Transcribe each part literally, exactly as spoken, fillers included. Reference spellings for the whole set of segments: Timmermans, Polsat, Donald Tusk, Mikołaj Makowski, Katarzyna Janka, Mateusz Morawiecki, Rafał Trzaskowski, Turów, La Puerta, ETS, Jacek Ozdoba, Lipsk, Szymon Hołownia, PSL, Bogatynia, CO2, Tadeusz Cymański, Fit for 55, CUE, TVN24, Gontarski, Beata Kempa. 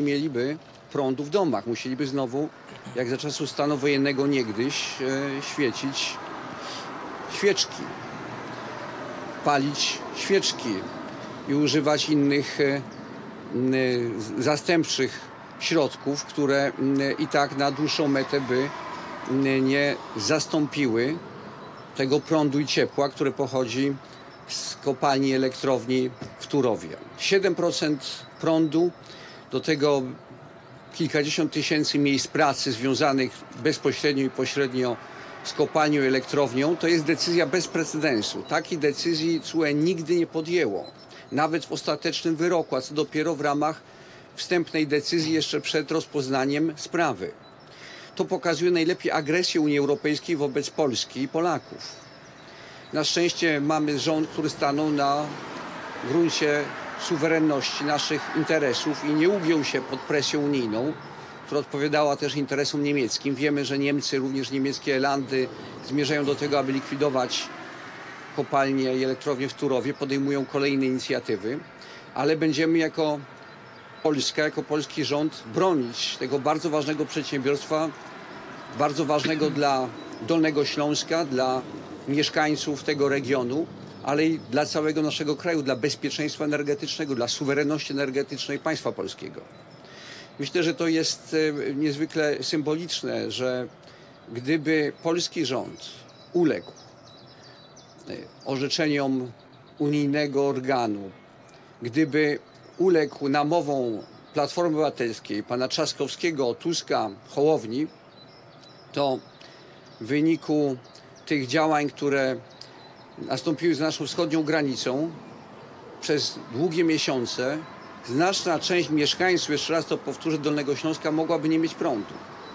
Nie mieliby prądu w domach, musieliby znowu, jak za czasów stanu wojennego niegdyś, e, świecić świeczki, palić świeczki i używać innych e, e, zastępczych środków, które e, i tak na dłuższą metę by e, nie zastąpiły tego prądu i ciepła, które pochodzi z kopalni elektrowni w Turowie. siedem procent prądu. Do tego kilkadziesiąt tysięcy miejsc pracy związanych bezpośrednio i pośrednio z kopalnią i elektrownią. To jest decyzja bez precedensu. Takiej decyzji C U E nigdy nie podjęło. Nawet w ostatecznym wyroku, a co dopiero w ramach wstępnej decyzji jeszcze przed rozpoznaniem sprawy. To pokazuje najlepiej agresję Unii Europejskiej wobec Polski i Polaków. Na szczęście mamy rząd, który stanął na gruncie suwerenności naszych interesów i nie ugiął się pod presją unijną, która odpowiadała też interesom niemieckim. Wiemy, że Niemcy, również niemieckie landy zmierzają do tego, aby likwidować kopalnie i elektrownie w Turowie, podejmują kolejne inicjatywy, ale będziemy jako Polska, jako polski rząd bronić tego bardzo ważnego przedsiębiorstwa, bardzo ważnego dla Dolnego Śląska, dla mieszkańców tego regionu, ale i dla całego naszego kraju, dla bezpieczeństwa energetycznego, dla suwerenności energetycznej państwa polskiego. Myślę, że to jest niezwykle symboliczne, że gdyby polski rząd uległ orzeczeniom unijnego organu, gdyby uległ namowom Platformy Obywatelskiej, pana Trzaskowskiego, Tuska, Hołowni, to w wyniku tych działań, które nastąpiły z naszą wschodnią granicą przez długie miesiące, znaczna część mieszkańców, jeszcze raz to powtórzę, Dolnego Śląska mogłaby nie mieć prądu.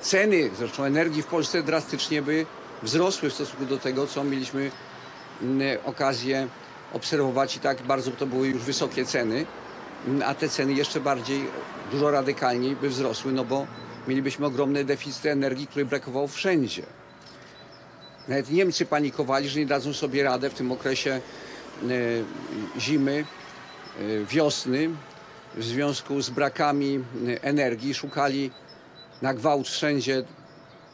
Ceny zresztą energii w Polsce drastycznie by wzrosły w stosunku do tego, co mieliśmy okazję obserwować i tak bardzo to były już wysokie ceny, a te ceny jeszcze bardziej, dużo radykalniej by wzrosły, no bo mielibyśmy ogromny deficyt energii, której brakowało wszędzie. Nawet Niemcy panikowali, że nie dadzą sobie radę w tym okresie zimy, wiosny w związku z brakami energii. Szukali na gwałt wszędzie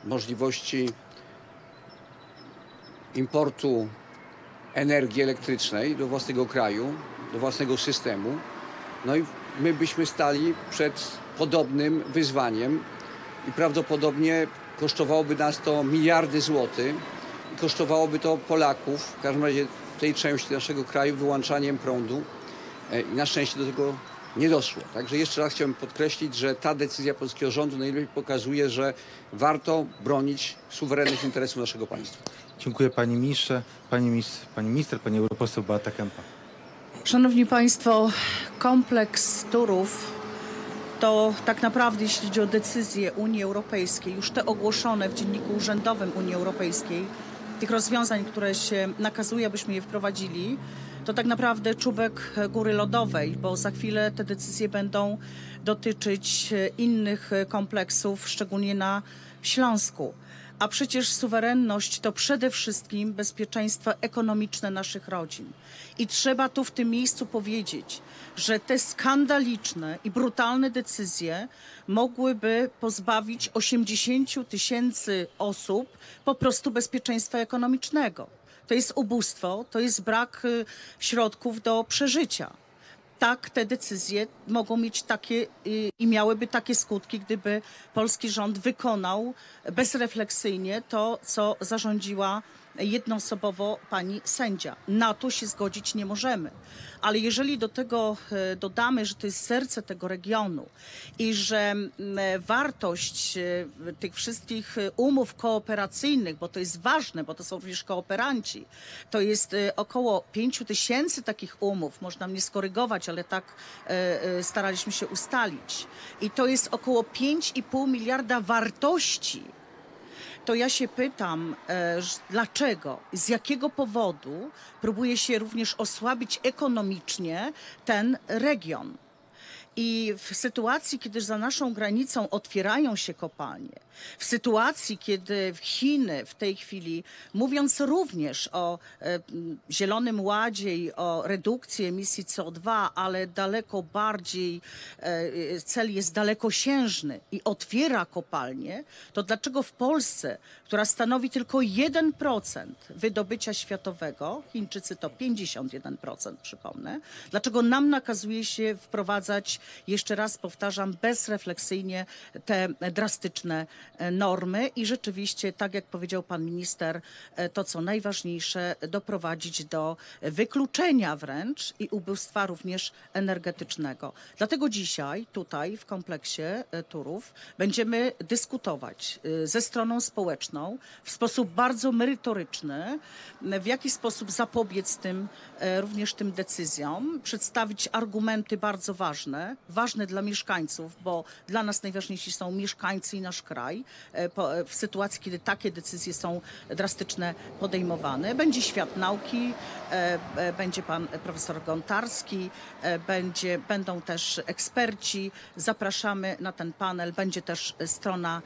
możliwości importu energii elektrycznej do własnego kraju, do własnego systemu. No i my byśmy stali przed podobnym wyzwaniem i prawdopodobnie kosztowałoby nas to miliardy złotych. Kosztowałoby to Polaków, w każdym razie tej części naszego kraju, wyłączaniem prądu i na szczęście do tego nie doszło. Także jeszcze raz chciałbym podkreślić, że ta decyzja polskiego rządu najlepiej pokazuje, że warto bronić suwerennych interesów naszego państwa. Dziękuję panie ministrze, pani minister, pani minister, pani europoseł Beata Kempa. Szanowni państwo, kompleks Turów to tak naprawdę, jeśli chodzi o decyzje Unii Europejskiej, już te ogłoszone w Dzienniku Urzędowym Unii Europejskiej, tych rozwiązań, które się nakazuje, abyśmy je wprowadzili, to tak naprawdę czubek góry lodowej, bo za chwilę te decyzje będą dotyczyć innych kompleksów, szczególnie na Śląsku. A przecież suwerenność to przede wszystkim bezpieczeństwo ekonomiczne naszych rodzin. I trzeba tu w tym miejscu powiedzieć, że te skandaliczne i brutalne decyzje mogłyby pozbawić osiemdziesięciu tysięcy osób po prostu bezpieczeństwa ekonomicznego. To jest ubóstwo, to jest brak środków do przeżycia. Tak, te decyzje mogą mieć takie i miałyby takie skutki, gdyby polski rząd wykonał bezrefleksyjnie to, co zarządziła jednoosobowo pani sędzia. Na to się zgodzić nie możemy. Ale jeżeli do tego dodamy, że to jest serce tego regionu i że wartość tych wszystkich umów kooperacyjnych, bo to jest ważne, bo to są również kooperanci, to jest około pięciu tysięcy takich umów, można mnie skorygować, ale tak staraliśmy się ustalić. I to jest około pięć i pół miliarda wartości. To ja się pytam, dlaczego, z jakiego powodu próbuje się również osłabić ekonomicznie ten region. I w sytuacji, kiedy za naszą granicą otwierają się kopalnie, w sytuacji, kiedy Chiny w tej chwili, mówiąc również o e, Zielonym Ładzie i o redukcji emisji C O dwa, ale daleko bardziej e, cel jest dalekosiężny i otwiera kopalnie, to dlaczego w Polsce, która stanowi tylko jeden procent wydobycia światowego, Chińczycy to pięćdziesiąt jeden procent, przypomnę, dlaczego nam nakazuje się wprowadzać, jeszcze raz powtarzam, bezrefleksyjnie te drastyczne normy i rzeczywiście, tak jak powiedział pan minister, to co najważniejsze, doprowadzić do wykluczenia wręcz i ubóstwa również energetycznego. Dlatego dzisiaj tutaj w kompleksie Turów będziemy dyskutować ze stroną społeczną w sposób bardzo merytoryczny, w jaki sposób zapobiec tym, również tym decyzjom, przedstawić argumenty bardzo ważne, ważne dla mieszkańców, bo dla nas najważniejsi są mieszkańcy i nasz kraj w sytuacji, kiedy takie decyzje są drastyczne podejmowane. Będzie świat nauki, będzie pan profesor Gontarski, będzie, będą też eksperci. Zapraszamy na ten panel, będzie też strona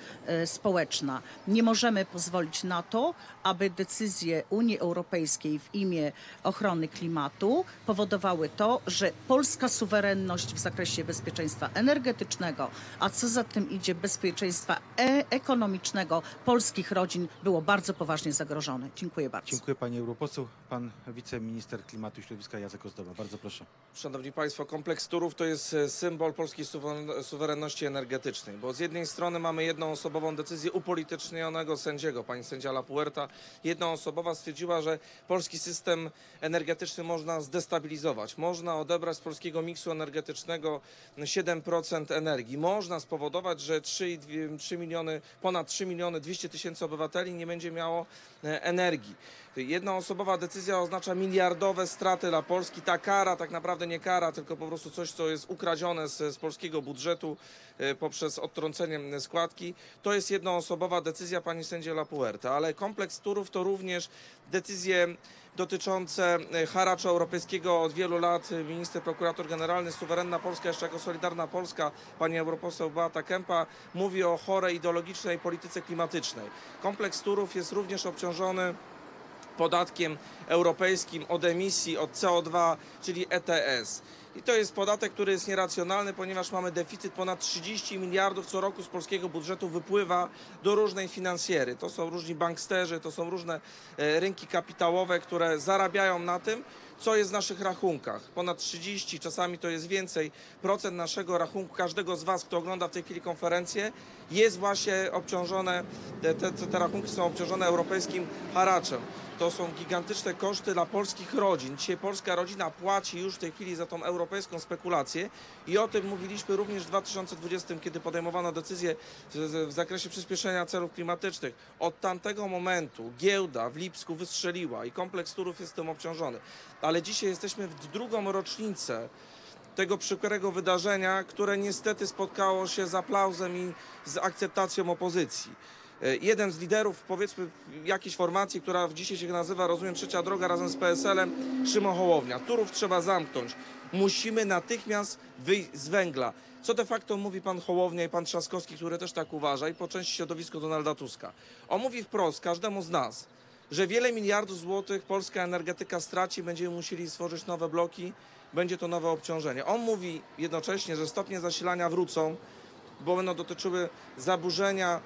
społeczna. Nie możemy pozwolić na to, aby decyzje Unii Europejskiej w imię ochrony klimatu powodowały to, że polska suwerenność w zakresie bezpieczeństwa energetycznego, a co za tym idzie bezpieczeństwa e ekonomicznego polskich rodzin było bardzo poważnie zagrożone. Dziękuję bardzo. Dziękuję pani europoseł. Pan wiceminister klimatu i środowiska Jacek Ozdoba. Bardzo proszę. Szanowni Państwo, kompleks Turów to jest symbol polskiej suwerenności energetycznej, bo z jednej strony mamy jednoosobową decyzję upolitycznionego sędziego, pani sędzia La Puerta, jednoosobowa stwierdziła, że polski system energetyczny można zdestabilizować, można odebrać z polskiego miksu energetycznego siedem procent energii, można spowodować, że trzy, trzy miliony, ponad trzy miliony dwieście tysięcy obywateli nie będzie miało energii. Jednoosobowa decyzja oznacza miliardowe straty dla Polski. Ta kara tak naprawdę nie kara, tylko po prostu coś, co jest ukradzione z, z polskiego budżetu y, poprzez odtrącenie składki. To jest jednoosobowa decyzja pani sędzia La Puerta, ale kompleks Turów to również decyzje dotyczące haraczu europejskiego od wielu lat. Minister, prokurator generalny, suwerenna Polska, jeszcze jako Solidarna Polska, pani europoseł Beata Kempa mówi o chorej ideologicznej polityce klimatycznej. Kompleks Turów jest również obciążony podatkiem europejskim od emisji, od C O dwa, czyli E T S. I to jest podatek, który jest nieracjonalny, ponieważ mamy deficyt ponad trzydzieści miliardów co roku z polskiego budżetu wypływa do różnej finansjery. To są różni banksterzy, to są różne rynki kapitałowe, które zarabiają na tym, co jest w naszych rachunkach. Ponad trzydzieści, czasami to jest więcej, procent naszego rachunku, każdego z Was, kto ogląda w tej chwili konferencję, jest właśnie obciążone, te, te, te rachunki są obciążone europejskim haraczem. To są gigantyczne koszty dla polskich rodzin. Dzisiaj polska rodzina płaci już w tej chwili za tą europejską spekulację i o tym mówiliśmy również w dwa tysiące dwudziestym, kiedy podejmowano decyzję w zakresie przyspieszenia celów klimatycznych. Od tamtego momentu giełda w Lipsku wystrzeliła i kompleks Turów jest tym obciążony. Ale dzisiaj jesteśmy w drugą rocznicę tego przykrego wydarzenia, które niestety spotkało się z aplauzem i z akceptacją opozycji. Jeden z liderów, powiedzmy, jakiejś formacji, która dzisiaj się nazywa, rozumiem, Trzecia Droga razem z P S L-em, Szymon Hołownia. Turów trzeba zamknąć. Musimy natychmiast wyjść z węgla. Co de facto mówi pan Hołownia i pan Trzaskowski, który też tak uważa i po części środowisko Donalda Tuska. On mówi wprost każdemu z nas, że wiele miliardów złotych polska energetyka straci, będziemy musieli stworzyć nowe bloki, będzie to nowe obciążenie. On mówi jednocześnie, że stopnie zasilania wrócą, bo będą dotyczyły zaburzenia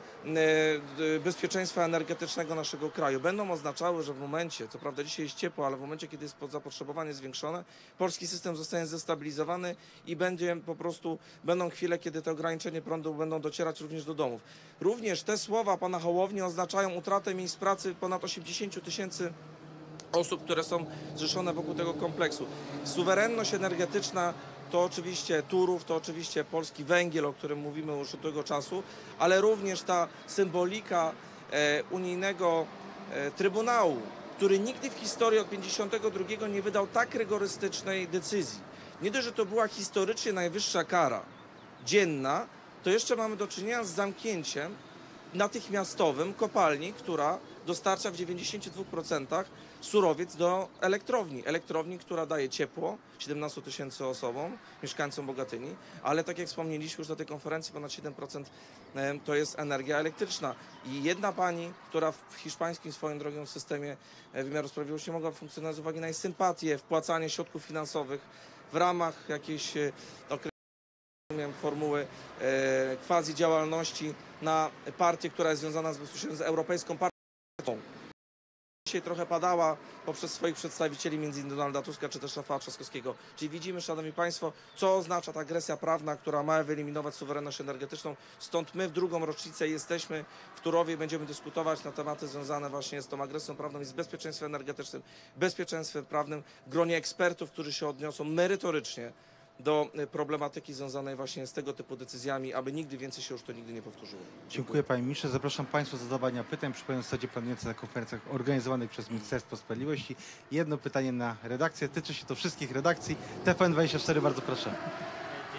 bezpieczeństwa energetycznego naszego kraju. Będą oznaczały, że w momencie, co prawda dzisiaj jest ciepło, ale w momencie, kiedy jest zapotrzebowanie zwiększone, polski system zostanie zdestabilizowany i będzie po prostu, będą chwile, kiedy te ograniczenie prądu będą docierać również do domów. Również te słowa pana Hołowni oznaczają utratę miejsc pracy ponad osiemdziesięciu tysięcy osób, które są zrzeszone wokół tego kompleksu. Suwerenność energetyczna to oczywiście Turów, to oczywiście polski węgiel, o którym mówimy już od tego czasu, ale również ta symbolika e, unijnego e, Trybunału, który nigdy w historii od pięćdziesiątego drugiego nie wydał tak rygorystycznej decyzji. Nie dość, że to była historycznie najwyższa kara dzienna, to jeszcze mamy do czynienia z zamknięciem natychmiastowym kopalni, która dostarcza w dziewięćdziesięciu dwóch procentach surowiec do elektrowni. Elektrowni, która daje ciepło siedemnastu tysięcy osobom, mieszkańcom Bogatyni, ale tak jak wspomnieliśmy już na tej konferencji, ponad siedem procent to jest energia elektryczna. I jedna pani, która w hiszpańskim swoją drogą systemie wymiaru sprawiedliwości mogła funkcjonować z uwagi na jej sympatię, wpłacanie środków finansowych w ramach jakiejś określonej formuły e, quasi działalności na partię, która jest związana z, z Europejską Partią. Dzisiaj trochę padała poprzez swoich przedstawicieli, między innymi Donalda Tuska czy też Rafała Trzaskowskiego. Czyli widzimy, szanowni państwo, co oznacza ta agresja prawna, która ma wyeliminować suwerenność energetyczną. Stąd my w drugą rocznicę jesteśmy w Turowie i będziemy dyskutować na tematy związane właśnie z tą agresją prawną i z bezpieczeństwem energetycznym, bezpieczeństwem prawnym w gronie ekspertów, którzy się odniosą merytorycznie do problematyki związanej właśnie z tego typu decyzjami, aby nigdy więcej się już to nigdy nie powtórzyło. Dziękuję, Dziękuję panie ministrze. Zapraszam państwa do zadawania pytań. Przypomnę, w zasadzie planujące na konferencjach organizowanych przez Ministerstwo Sprawiedliwości. Jedno pytanie na redakcję. Tyczy się to wszystkich redakcji. T V N dwadzieścia cztery, bardzo proszę.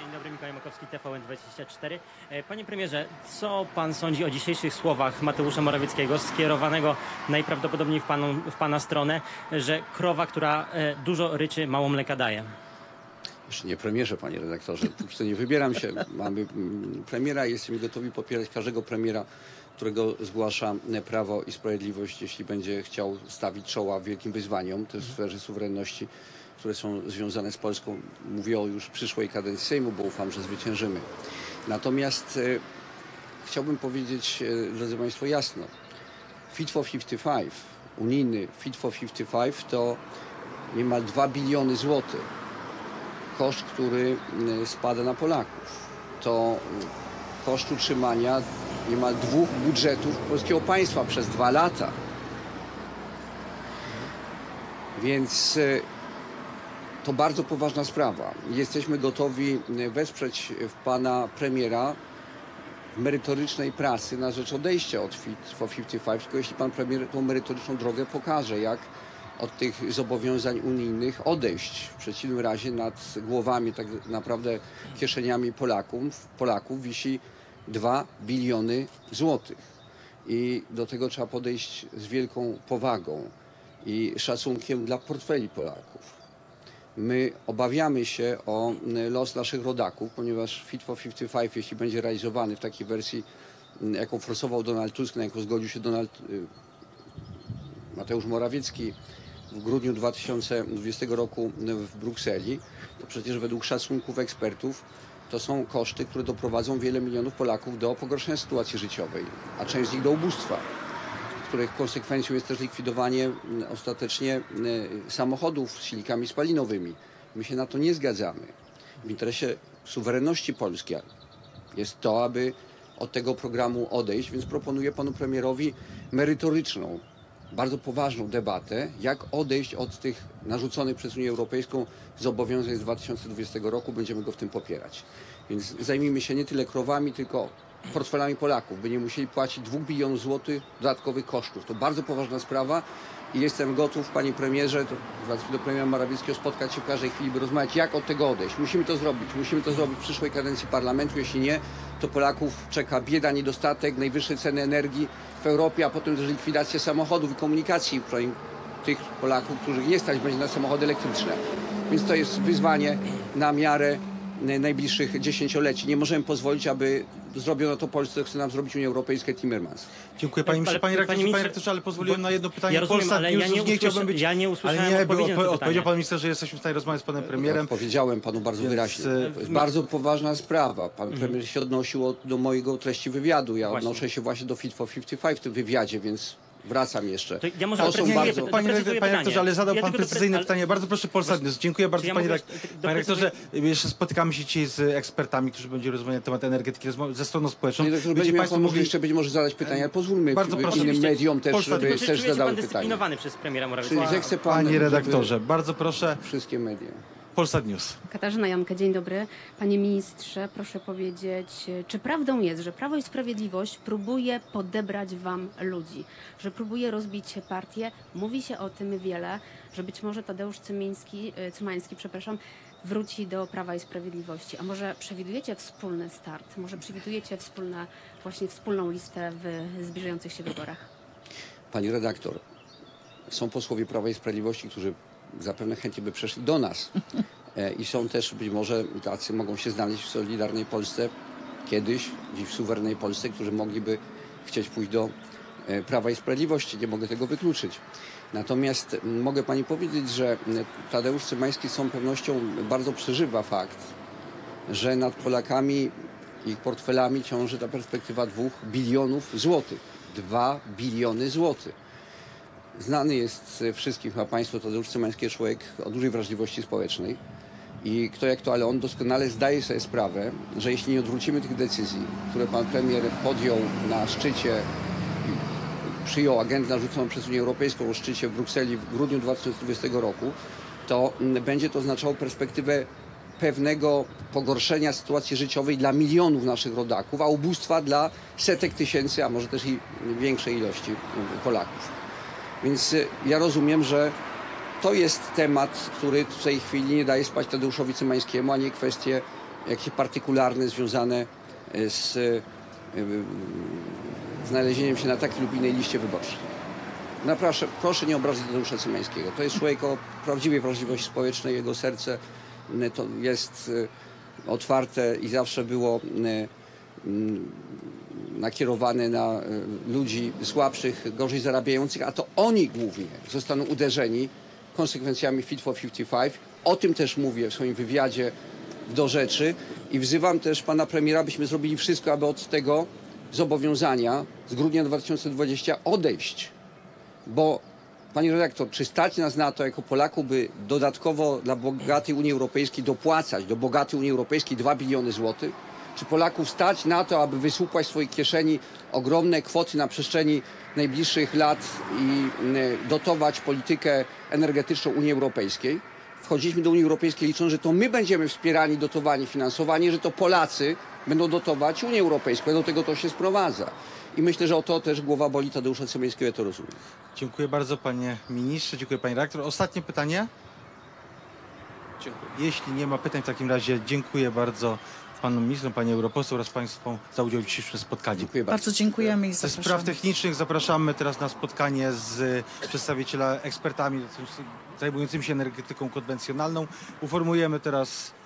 Dzień dobry, Mikołaj Makowski, T V N dwadzieścia cztery. Panie premierze, co pan sądzi o dzisiejszych słowach Mateusza Morawieckiego, skierowanego najprawdopodobniej w, panu, w pana stronę, że krowa, która dużo ryczy, mało mleka daje? Nie premierze, panie redaktorze, póki co nie wybieram się. Mamy premiera i jesteśmy gotowi popierać każdego premiera, którego zgłasza Prawo i Sprawiedliwość, jeśli będzie chciał stawić czoła wielkim wyzwaniom, też w sferze suwerenności, które są związane z Polską. Mówię o już przyszłej kadencji Sejmu, bo ufam, że zwyciężymy. Natomiast e, chciałbym powiedzieć, e, drodzy państwo, jasno. Fit for pięćdziesiąt pięć, unijny Fit for pięćdziesiąt pięć to niemal dwa biliony złotych. Koszt, który spada na Polaków. To koszt utrzymania niemal dwóch budżetów polskiego państwa przez dwa lata. Więc to bardzo poważna sprawa. Jesteśmy gotowi wesprzeć pana premiera w merytorycznej pracy na rzecz odejścia od Fit for pięćdziesiąt pięć, tylko jeśli pan premier tą merytoryczną drogę pokaże, jak od tych zobowiązań unijnych odejść. W przeciwnym razie nad głowami, tak naprawdę kieszeniami Polaków, Polaków wisi dwa biliony złotych. I do tego trzeba podejść z wielką powagą i szacunkiem dla portfeli Polaków. My obawiamy się o los naszych rodaków, ponieważ Fit for pięćdziesiąt pięć, jeśli będzie realizowany w takiej wersji, jaką forsował Donald Tusk, na jaką zgodził się Donald Mateusz Morawiecki w grudniu dwa tysiące dwudziestego roku w Brukseli, to przecież według szacunków ekspertów to są koszty, które doprowadzą wiele milionów Polaków do pogorszenia sytuacji życiowej, a część z nich do ubóstwa, których konsekwencją jest też likwidowanie ostatecznie samochodów z silnikami spalinowymi. My się na to nie zgadzamy. W interesie suwerenności Polski jest to, aby od tego programu odejść, więc proponuję panu premierowi merytoryczną, bardzo poważną debatę, jak odejść od tych narzuconych przez Unię Europejską zobowiązań z dwa tysiące dwudziestego roku. Będziemy go w tym popierać. Więc zajmijmy się nie tyle krowami, tylko portfelami Polaków, by nie musieli płacić dwóch bilionów złotych dodatkowych kosztów. To bardzo poważna sprawa i jestem gotów, panie premierze, do premiera Morawieckiego, spotkać się w każdej chwili, by rozmawiać, jak od tego odejść. Musimy to zrobić. Musimy to zrobić w przyszłej kadencji parlamentu. Jeśli nie, to Polaków czeka bieda, niedostatek, najwyższe ceny energii w Europie, a potem też likwidacja samochodów i komunikacji tych Polaków, których nie stać będzie na samochody elektryczne. Więc to jest wyzwanie na miarę najbliższych dziesięcioleci. Nie możemy pozwolić, aby zrobiono to Polsce, co chce nam zrobić Unia Europejska, Timmermans. Dziękuję panie ministrze. Panie rektorze, ale pozwoliłem na jedno pytanie. Ja rozumiem, ale ja nie, usłysza, być, ja nie usłyszałem ale nie, odpowiedzi odpo, Odpowiedział pan minister, że jesteśmy w stanie rozmawiać z panem premierem. Powiedziałem panu bardzo Więc, wyraźnie. To jest bardzo poważna sprawa. Pan mhm. premier się odnosił do mojego treści wywiadu. Ja właśnie odnoszę się właśnie do Fit for pięćdziesiąt pięć w tym wywiadzie, więc wracam jeszcze. To ja może to są bardzo... Panie rektorze, ale zadał ja pan precyzyjne ale... pytanie. Bardzo proszę, Polsat News. Dziękuję bardzo, ja panie rektorze. Jeszcze spotykamy się dzisiaj z ekspertami, którzy będą rozmawiać na temat energetyki ze stroną społeczną. Będzie państwo mogli jeszcze być może zadać pytania. Pozwólmy bardzo proszę, innym mediom też, Polsat, żeby też zadały pytania. Przez premiera Morawieckiego. Czyli zechce pan, panie redaktorze, bardzo proszę. Wszystkie media. Polsat News. Katarzyna Janka, dzień dobry. Panie ministrze, proszę powiedzieć, czy prawdą jest, że Prawo i Sprawiedliwość próbuje podebrać wam ludzi, że próbuje rozbić partię? Mówi się o tym wiele, że być może Tadeusz Cymański, Cymański, przepraszam, wróci do Prawa i Sprawiedliwości. A może przewidujecie wspólny start? Może przewidujecie wspólne, właśnie wspólną listę w zbliżających się wyborach? Pani redaktor, są posłowie Prawa i Sprawiedliwości, którzy zapewne chętnie by przeszli do nas. I są też być może tacy, mogą się znaleźć w Solidarnej Polsce kiedyś, gdzieś w suwerennej Polsce, którzy mogliby chcieć pójść do Prawa i Sprawiedliwości. Nie mogę tego wykluczyć. Natomiast mogę pani powiedzieć, że Tadeusz Cymański z całą pewnością bardzo przeżywa fakt, że nad Polakami i ich portfelami ciąży ta perspektywa dwóch bilionów złotych. Dwa biliony złotych. Znany jest wszystkim chyba państwu Tadeusz Cymański, człowiek o dużej wrażliwości społecznej i kto jak to, ale on doskonale zdaje sobie sprawę, że jeśli nie odwrócimy tych decyzji, które pan premier podjął na szczycie, przyjął agendę narzuconą przez Unię Europejską o szczycie w Brukseli w grudniu dwa tysiące dwudziestego roku, to będzie to oznaczało perspektywę pewnego pogorszenia sytuacji życiowej dla milionów naszych rodaków, a ubóstwa dla setek tysięcy, a może też i większej ilości Polaków. Więc ja rozumiem, że to jest temat, który w tej chwili nie daje spać Tadeuszowi Cymańskiemu, a nie kwestie jakieś partykularne związane z znalezieniem się na takiej lub innej liście wyborczej. No proszę, proszę nie obrazić Tadeusza Cymańskiego. To jest człowiek o prawdziwej wrażliwości społecznej. Jego serce to jest otwarte i zawsze było nakierowane na ludzi słabszych, gorzej zarabiających, a to oni głównie zostaną uderzeni konsekwencjami Fit for pięćdziesiąt pięć. O tym też mówię w swoim wywiadzie w Do Rzeczy i wzywam też pana premiera, byśmy zrobili wszystko, aby od tego zobowiązania z grudnia dwa tysiące dwudziestego odejść. Bo, panie redaktor, czy stać nas na to jako Polaków, by dodatkowo dla bogatej Unii Europejskiej dopłacać do bogatej Unii Europejskiej dwa biliony złotych? Czy Polaków stać na to, aby wysłupać w swojej kieszeni ogromne kwoty na przestrzeni najbliższych lat i dotować politykę energetyczną Unii Europejskiej? Wchodziliśmy do Unii Europejskiej licząc, że to my będziemy wspierani, dotowani, finansowani, że to Polacy będą dotować Unię Europejską. Do tego to się sprowadza. I myślę, że o to też głowa boli Tadeusza Cymańskiego, ja to rozumiem. Dziękuję bardzo, panie ministrze, dziękuję, panie redaktor. Ostatnie pytanie? Dziękuję. Jeśli nie ma pytań, w takim razie dziękuję bardzo panu ministrom, panie europosłu oraz państwu za udział w dzisiejszym spotkaniu. Dziękuję bardzo. Bardzo dziękujemy i zapraszamy. Ze spraw technicznych zapraszamy teraz na spotkanie z przedstawicielami, ekspertami zajmującymi się energetyką konwencjonalną. Uformujemy teraz